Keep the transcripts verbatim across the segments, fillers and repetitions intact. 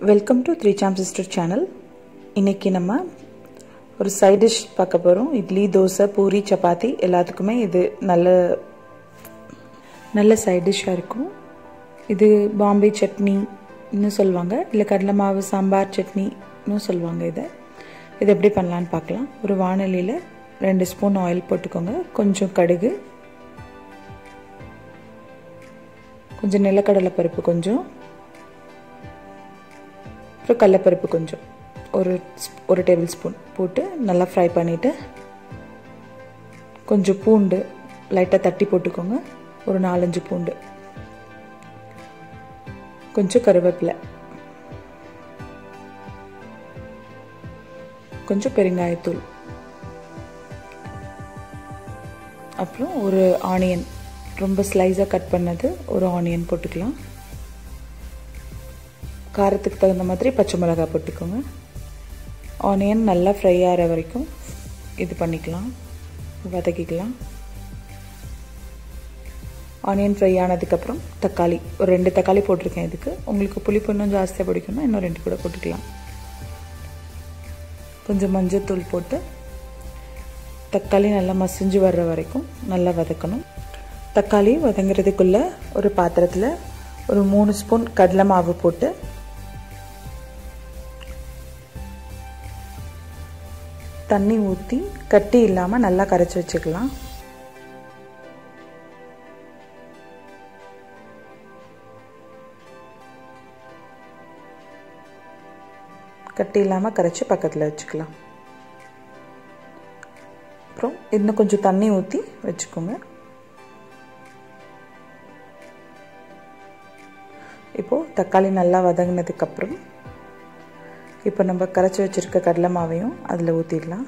Welcome to three cham Sister Channel. இன்னைக்கு நம்ம ஒரு சைட் டிஷ் பார்க்க போறோம். இட்லி, தோசை, பூரி, சப்பாத்தி எல்லாத்துக்குமே இது நல்ல நல்ல சைட் டிஷ்ஷா இருக்கும். இது பாம்பே சட்னி ன்னு சொல்வாங்க, இல்ல கடலை மாவு சாம்பார் சட்னி ன்னு சொல்வாங்க. இத இது எப்படி பண்ணலாம்னு பார்க்கலாம். ஒரு வாணலியில two ஸ்பூன் ஆயில் போட்டுக்கோங்க. கொஞ்சம் கடுகு, கொஞ்சம் நிலக்கடலை பருப்பு, கொஞ்சம் அப்புறம் கடலைப்பருப்பு கொஞ்சம் ஒரு ஒரு டேபிள் ஸ்பூன் போட்டு நல்லா ஃப்ரை பண்ணிட்டு கொஞ்சம் பூண்டு லைட்டாக தட்டி போட்டுக்கோங்க. ஒரு நாலஞ்சு பூண்டு, கொஞ்சம் கருவேப்பிலை, கொஞ்சம் பெருங்காயத்தூள், அப்புறம் ஒரு ஆனியன், ரொம்ப ஸ்லைஸாக கட் பண்ணது ஒரு ஆனியன் போட்டுக்கலாம். காரத்துக்கு தகுந்த மாதிரி பச்சை மிளகாய் போட்டுக்கோங்க. ஆனியன் நல்லா ஃப்ரை ஆகிற வரைக்கும் இது பண்ணிக்கலாம், வதக்கிக்கலாம். ஆனியன் ஃப்ரை ஆனதுக்கப்புறம் தக்காளி, ஒரு ரெண்டு தக்காளி போட்டிருக்கேன். இதுக்கு உங்களுக்கு புளிப்பு இன்னும் ஜாஸ்தியாக பிடிக்கணும்னா இன்னும் ரெண்டு கூட போட்டுக்கலாம். கொஞ்சம் மஞ்சத்தூள் போட்டு தக்காளி நல்லா மசிஞ்சு வர்ற வரைக்கும் நல்லா வதக்கணும். தக்காளி வதங்கிறதுக்குள்ளே ஒரு பாத்திரத்தில் ஒரு மூணு ஸ்பூன் கடலை மாவு போட்டு தண்ணி ஊற்றி கட்டி இல்லாமல் நல்லா கரைச்சி வச்சுக்கலாம். கட்டி இல்லாமல் கரைச்சி பக்கத்தில் வச்சுக்கலாம். அப்புறம் இன்னும் கொஞ்சம் தண்ணி ஊற்றி வச்சுக்கோங்க. இப்போது தக்காளி நல்லா வதங்கினதுக்கப்புறம் இப்போ நம்ம கரைச்சி வச்சுருக்க கடலை மாவையும் அதில் ஊற்றிடலாம்.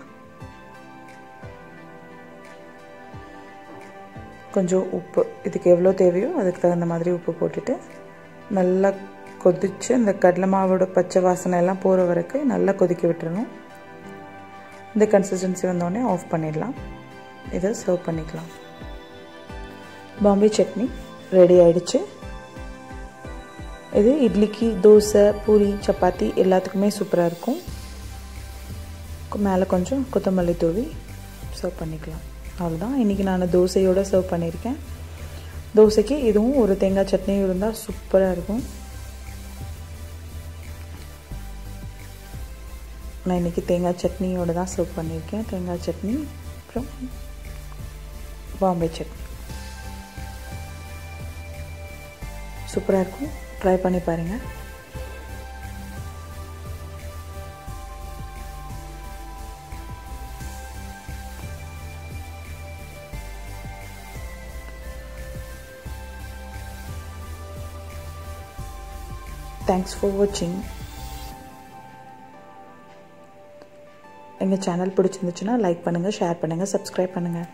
கொஞ்சம் உப்பு, இதுக்கு எவ்வளோ தேவையோ அதுக்கு தகுந்த மாதிரி உப்பு போட்டுட்டு நல்லா கொதித்து இந்த கடலை மாவோட பச்சை வாசனை எல்லாம் போகிற வரைக்கும் நல்லா கொதிக்க விட்டுறணும். இந்த கன்சிஸ்டன்சி வந்தோடனே ஆஃப் பண்ணிடலாம். இதை சர்வ் பண்ணிக்கலாம். பாம்பே சட்னி ரெடி ஆயிடுச்சு. இது இட்லிக்கு, தோசை, பூரி, சப்பாத்தி எல்லாத்துக்குமே சூப்பராக இருக்கும். மேலே கொஞ்சம் கொத்தமல்லி தூவி சர்வ் பண்ணிக்கலாம். அவ்வளோதான். இன்றைக்கி நான் தோசையோடு சர்வ் பண்ணியிருக்கேன். தோசைக்கு இதுவும் ஒரு தேங்காய் சட்னியும் இருந்தால் சூப்பராக இருக்கும். நான் இன்றைக்கி தேங்காய் சட்னியோடு தான் சர்வ் பண்ணியிருக்கேன். தேங்காய் சட்னி அப்புறம் பாம்பே சட்னி சூப்பராக இருக்கும். ட்ரை பண்ணி பாருங்கள். தேங்க்ஸ் ஃபார் வாட்சிங். எங்கள் சேனல் பிடிச்சிருந்துச்சுன்னா லைக் பண்ணுங்கள், ஷேர் பண்ணுங்கள், சப்ஸ்கிரைப் பண்ணுங்கள்.